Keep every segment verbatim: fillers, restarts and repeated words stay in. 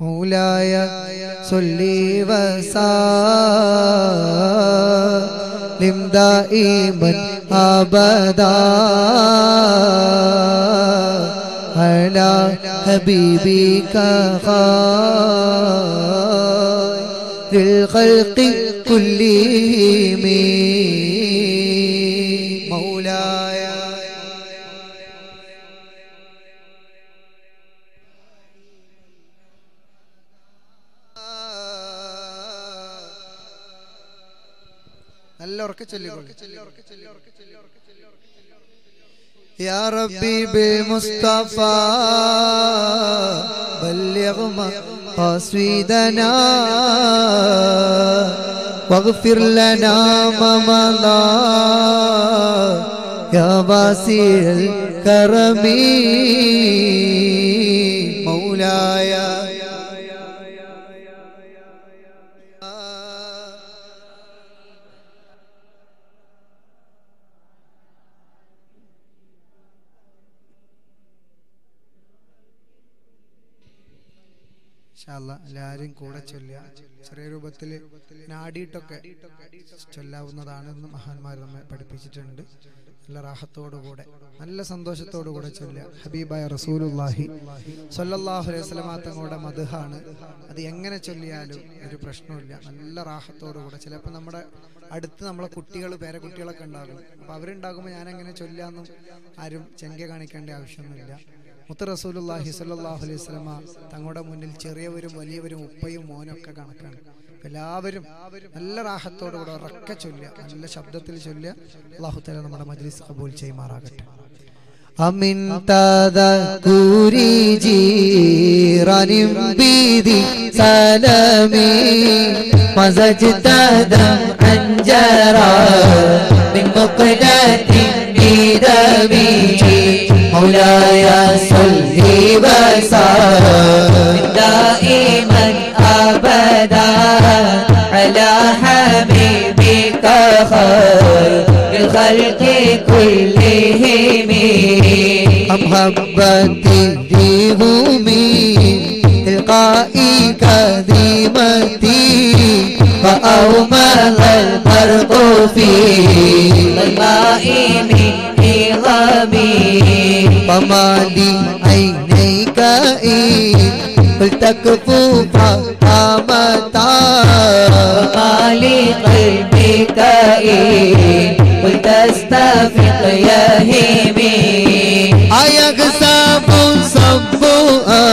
مولاي صل وسلم دائما أبدا على حبيبك خير الخلق كلهم مولاي. يا ربي بالمصطفى بلغ مقاصدنا واغفر لنا ما مضى يا واسع الكرم مولاي. എല്ലാവരും കൂടെ ചൊല്ലുക, ചെറിയ രൂപത്തിൽ നാടിയിട്ടൊക്കെ ചൊല്ലാവുന്നതാണെന്ന് മഹാന്മാർ നമ്മെ പഠിപ്പിച്ചിട്ടുണ്ട്. നല്ല റാഹത്തോടുകൂടെ നല്ല സന്തോഷത്തോടു കൂടെ ചൊല്ലുക. ഹബീബായ റസൂലുള്ളാഹി സ്വല്ലല്ലാഹു അലൈഹി വസല്ലം തങ്ങളുടെ മദ്ഹാണ്. അത് എങ്ങനെ ചൊല്ലിയാലും ഒരു പ്രശ്നമില്ല, നല്ല റാഹത്തോടു കൂടെ. ചിലപ്പോൾ നമ്മുടെ അടുത്ത് നമ്മളെ കുട്ടികൾ പേരെ കുട്ടികളൊക്കെ ഉണ്ടാകും. അപ്പോൾ അവരുണ്ടാകുമ്പോൾ ഞാനെങ്ങനെ ചൊല്ലാന്നും ആരും ചെങ്ക കാണിക്കേണ്ട ആവശ്യമൊന്നുമില്ല. മുത്ത് റസൂലുള്ളാഹി സ്വല്ലല്ലാഹു അലൈഹി വസല്ലം തങ്ങളുടെ മുന്നിൽ ചെറിയവരും വലിയവരും ഉപ്പയും മോനൊക്കെ കണക്കാണ്. എല്ലാവരും നല്ല റാഹത്തോടുകൂടെ ഉറക്കെ ചൊല്ലുക, നല്ല ശബ്ദത്തിൽ ചൊല്ലുക. അല്ലാഹു തആല നമ്മുടെ മജ്ലിസ് ഖബൂൽ ചെയ്യുമാറാകട്ടെ. അമിൻ തദകുരി ജീറാനിം ബിദി സലമി മസജ്തദ അൻജറാ മിൻ മുഖ്തദി ബിദബി مولاي صل وسلم دائما أبدا على حبيبك خير الخلق كلهم محبتي لهمي تلقائك ذمتي فأومغ البرق في الماء فمالي عينيك إن قلت كفوفا قامتا ومالي قلبك إن قلت استفق يا همي أيغصب صبؤا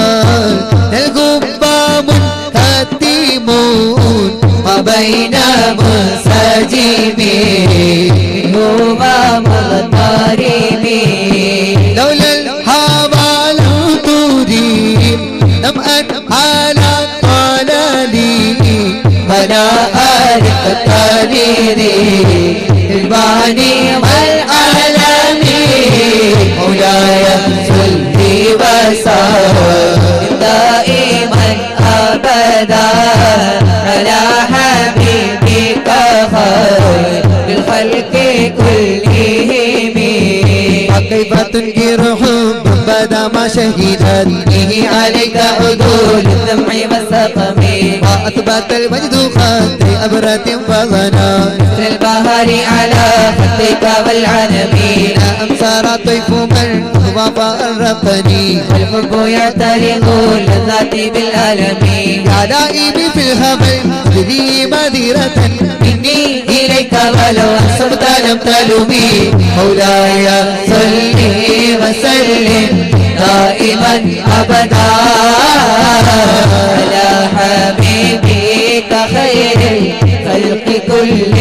الغبام كتيمون ما بين مساجمين هما مغتربين لولا الهوى لو تريد لم أنحل طلالي أنا ألقت تنيري الباني والعالمي مولاي صل وسلم دائما أبدا على حبيبك خير الخلق كلهم كيف تنكر حب بدا ما شهدت به عليك عدول الدمع والسقم وأثبت المجد خط أبرة فظنا مثل البهار على خدك والعلم لا أمسر طيف من هو فأرقني والحب يعترض لذات بالألم يا نائمي في الهمل خذي مذرة مني إليك ولو أحسبت لم تلومي مولاي صل وسلم دائما أبدا على حبيبك خير الخلق كلهم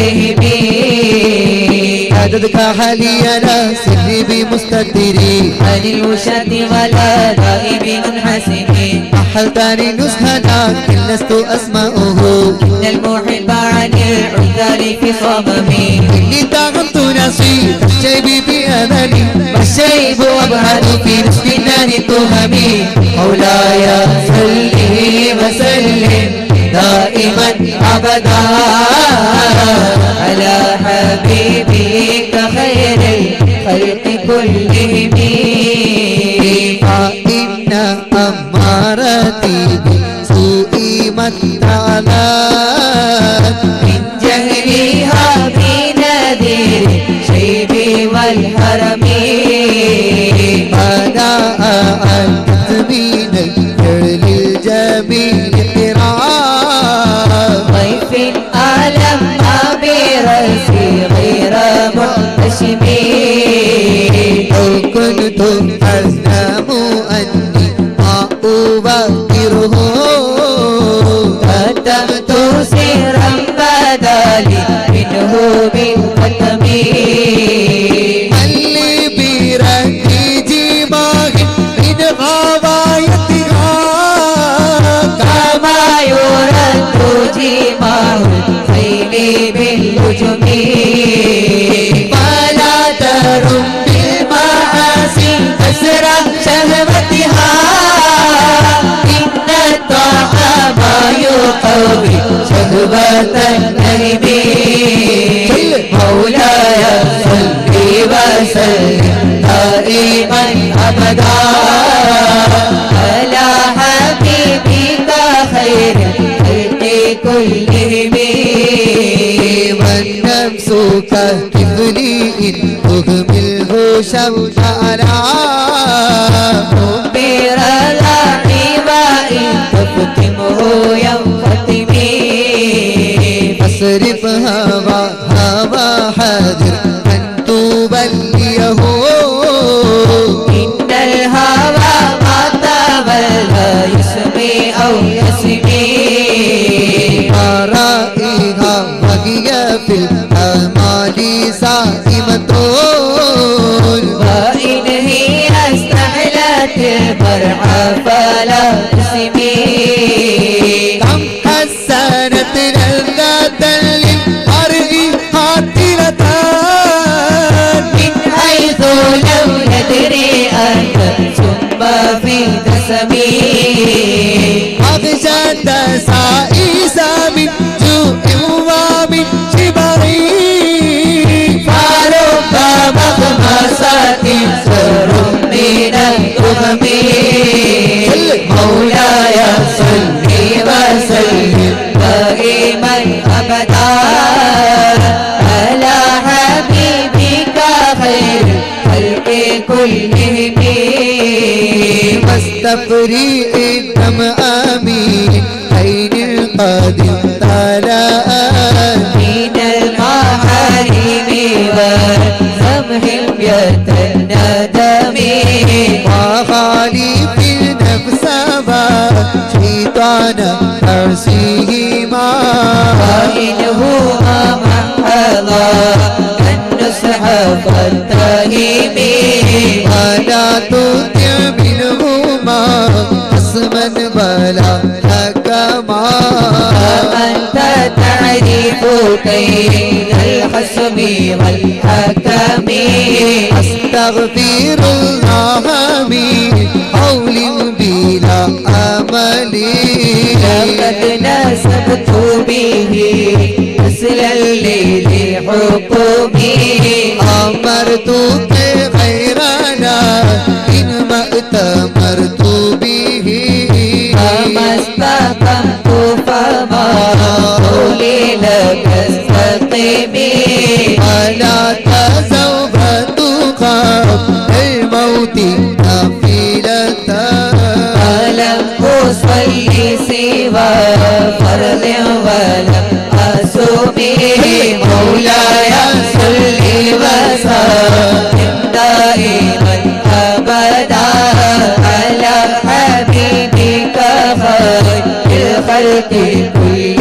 عددك حالي أنا سري بمستدري عن الوشاة ولا دائم منحسن أحلتني نزهنا إن لست أسمعه إن المحب عن العذر في صممي إني طغمت نصيب الشيب بأملي والشيب أبعد في نصف النار تهمي مولاي صل وسلم دائما أبدا على حبيبك خير الخلق كلهم فإن أمارتي سوء ما تعمل من جهلها في نادر شيبي والحرم أنا أعدت بنير للجميع إقرار ضيف ألم برأسي غير محتشمي لو كنتم أزلم أني ما أبكره كتبت سرا بدالي منه من قدمي فلا ترم بالمعاصي أسر شهوتها إن الطعام يقوي شهوة القلب مولاي صل وسلم دائما أبدا على حبيبك خير الخلق كلهم والنفس كالطفل إن تهمله شوكرا مبر العقيم إن تفطمه ينفطمي فاصرف هواها وحذر أن تبليه إن الهوى قد تولى يسمي أو يسمي أرائها في الأمال سائمة وإن هي استحلت الفرع فلا تسمي كم حسنت لذة للمرء قاتلة من حيث لم يدري أنت ثم في دسمي أغشت سائسة من جوع سر من الأمم مولاي صل وسلم دائما أبدا على حبيبك خير الخلق كلهم واستفرغ الدمع من عين القد امتلأت من المحارم والسمح يتندمي وخالف النفس والشيطان ترسيهما وإنهما محضا النصح فالتهم ولا تطع منهما خصما ولا حكما فأنت تعرف كيد الخصم والحكم أستغفر الله من قول بلا أمل لقد نسبت به مثل الليل حكمي أمرتك غيرنا إن ما أتمرت به فما استقمت فما قولي لك استقمي ولا تزوج الموت نافلة ألم أصلي سوى فرض ولم أصوم مولاي صل وسلم دائما أبدا على حبيبك خير الخلق كلهم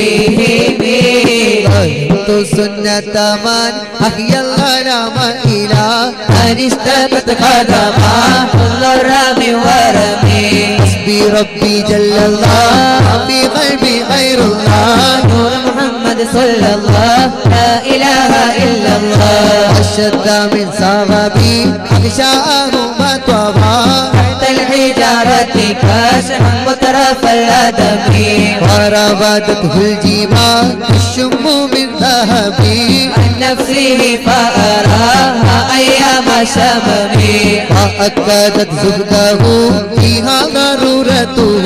سنة من أحيا الغنم إلى أن اشتكت قدما حل الرمي ورمي حسبي ربي جل الله في قلبي غير الله نور محمد صلى الله لا إله إلا الله أشد من صغبي أغشاءه ما طغى الحجارة كاشحا وطرف الأدب وراودته الجبال الشم من ذهبي عن نفسه فأراها أيام شبابي وأكدت زهده فيها ضرورته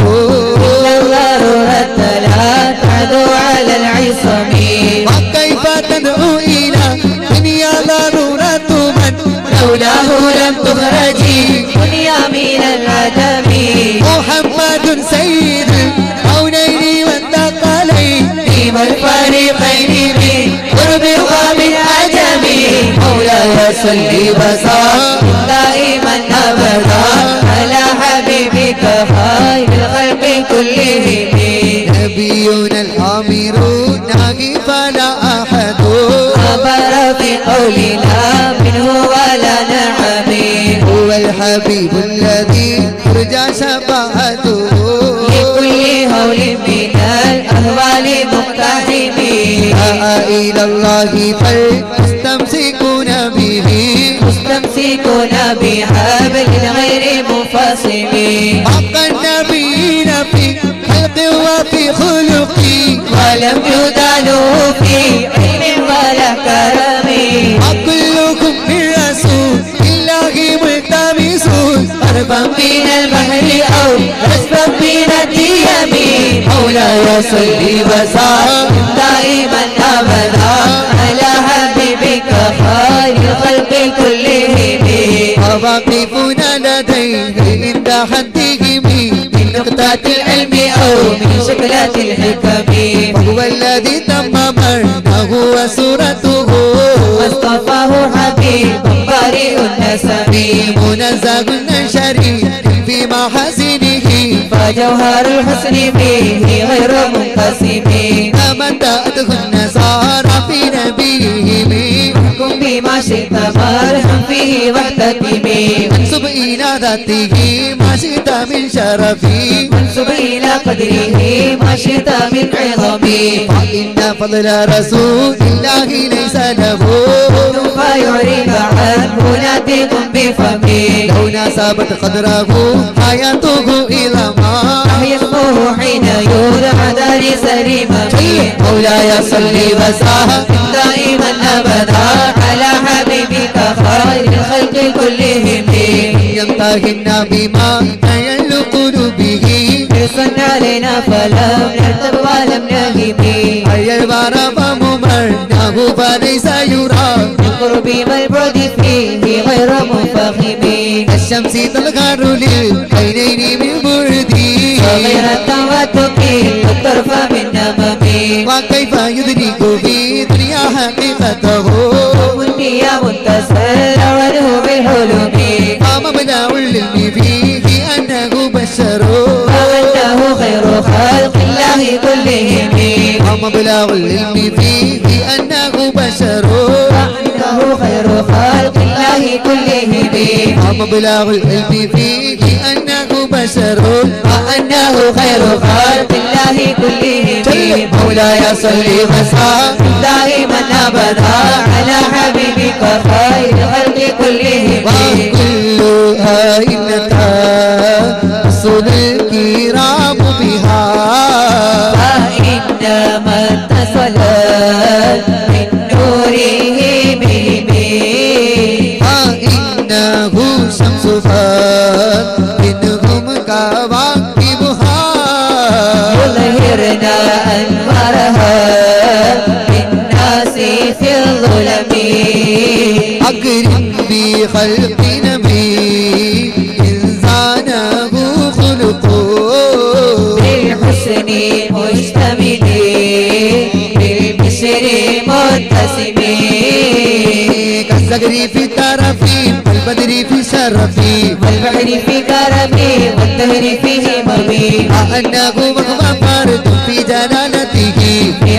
تخرجي دنيا من العدم. محمد سيد الكونين والثقلين إمام الفريقين من قرب ومن عجم. مولاي صل وسلم دائما أبدا على حبيبك خير الخلق كلهم. نبينا الأمير ناهي فلا أحد عبر في قولنا منه ولا نعمي. هو الحبيب الذي ترجى شفاعته لكل هول من الأهوال مقتحمي. دعا إلى الله فلتستمسكون به مستمسكون بحبل غير منفصم. حق النبيين في وفي خلقي ولم يدانوا في علم ولا كرمي. وكلكم من رسول الله ملتمسون قربا من البحر او رسبا من الديم. مولاي صل وسلم دائما ابدا على حبيبك خير الخلق كلهم. مواقفنا لديه عند حدهم من نقطة العلم أو من شكلات الحكم. هو الذي تم مرضه وصورته واصطفاه حبيب بارئ النسب. منزه عن شريك في محاسنه فجوهر الحسن فيه غير منقسم. تمتعته النصارى في نبيهم احكم بما شئت فارحم فيه واحتكم. انسب إلى ذاته ما شئت من شرفي انسب إلى قدره ما شئت من عظمي. فإن فضل رسول الله ليس له فيعرب عنه ناطق بفمي. لو ناسبت قدره حياته إلى ما يصبح حين يرعى دار سليمتي. مولاي صل وسلم دائما أبدا على حبيبك خير الخلق كلهم. يمتهنا بما تيل قلوبه يصن علينا فلم يرتب ولم يهب. أي الورى فممرناه فليس يرى بالقرب والبعد فيه غير منفهم. الشمس تلغر للكينين من بردي وغير التواتك الطرف من نممي. وكيف يدرك في دنيا حقيقته مني منتصر وله بالحلم. ومبدأ العلم فيه أنه بشر وأنه خير خلق الله كلهم. ومبدأ العلم فيه أنه بشر وأنه خير خلق الله كلهم. ومبدأ العلم فيه أنه بشر وأنه خير خلق الله كلهم. مولاي صل وسلم دائما أبدا على حبيبك خير الخلق كلهم. إنك رسول الكرام بها فإنما اتصلت من نوره بهم. فإنه شمسها منهم كواكبها يظهرنا أنوارها للناس في الظلم. أكرم بخلق نبي إن زانه خلقه بالحسن مشتمل بالبشر متسم. كالزجر في طرفي والبدر في شرفي والبحر في كرمي والدهر في هممي. أنه مهما فرد في جلالته في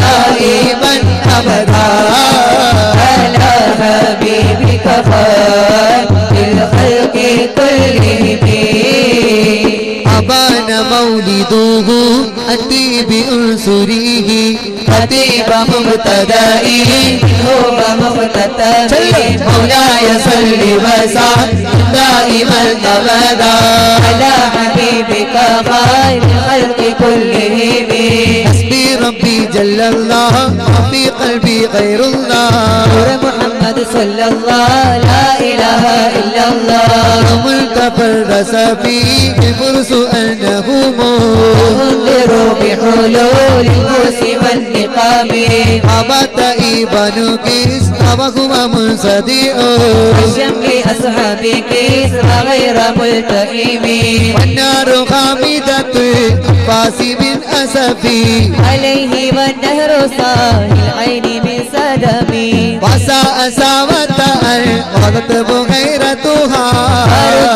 دائما أبدا على حبيبك خير الخلق كلهم. أبان مولده أطيب أنصره خطيب مبتدائه هو مقتدى. مولاي صل وسلم دائما أبدا على حبيبك خير الخلق كلهم. حسبي ربي جل الله في قلبي غير الله. نور محمد صلى الله لا إله إلا الله. ملتفرس فيه الفرس أنه منذر بحلول الموسم النقام. عبت إبن كسرى وهو منصدئ بشمل أصحاب كسرى غير ملتئم. والنار خامدة فاسي من أسفي عليه والنهر صاح العين من سدمي. وساء ساوة غضب غيرتها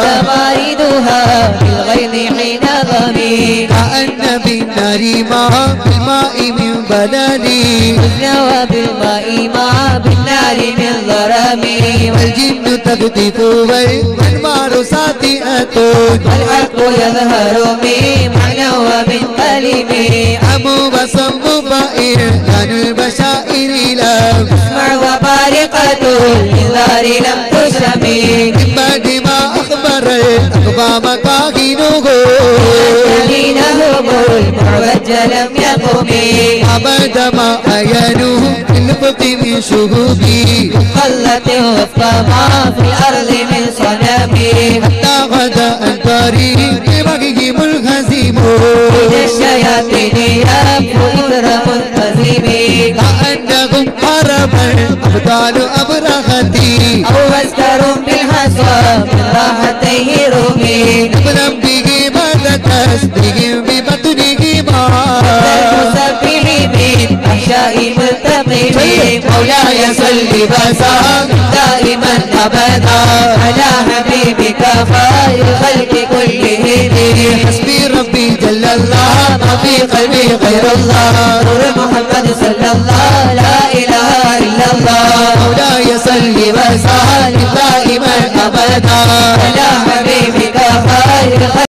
تماردها في الغيظ حين ظني. كأن بالنار مع الماء من بلدي أثنى بالماء مع بالنار من ظرمي. والجن تقذف والأنوار ساطئة والحق يظهر من معنى ومن قلب. أمو وصم بائر كان البشائر لم تسمع وبارقة للنار لم تشمي. من بعد ما أخبرت أقوام كاهنه كاهنهم المعوج لم يقم. أبد ما أينوه بالفق من شهودي قلت وفق ما في الأرض من صنمي. حتى غدا عن طريق بغيهم الهزيم من الشياطين يبقوا إثر منهزم. كأنهم حربا أبطال أبرهتي أو عسكر بالحصى من راحتيه رومي. نبلم به بعد تسبيح ببطنه ما أحشائي ملتقمي. مولاي صلي بسام دائما أبدا على حبيبك خير الخلق كلهم. حسبي ربي جل الله ما في قلبي غير الله. نور محمد صلى الله لا إله إلا الله. مولاي صلي وسلم دائما أبدا على حبيبك خير.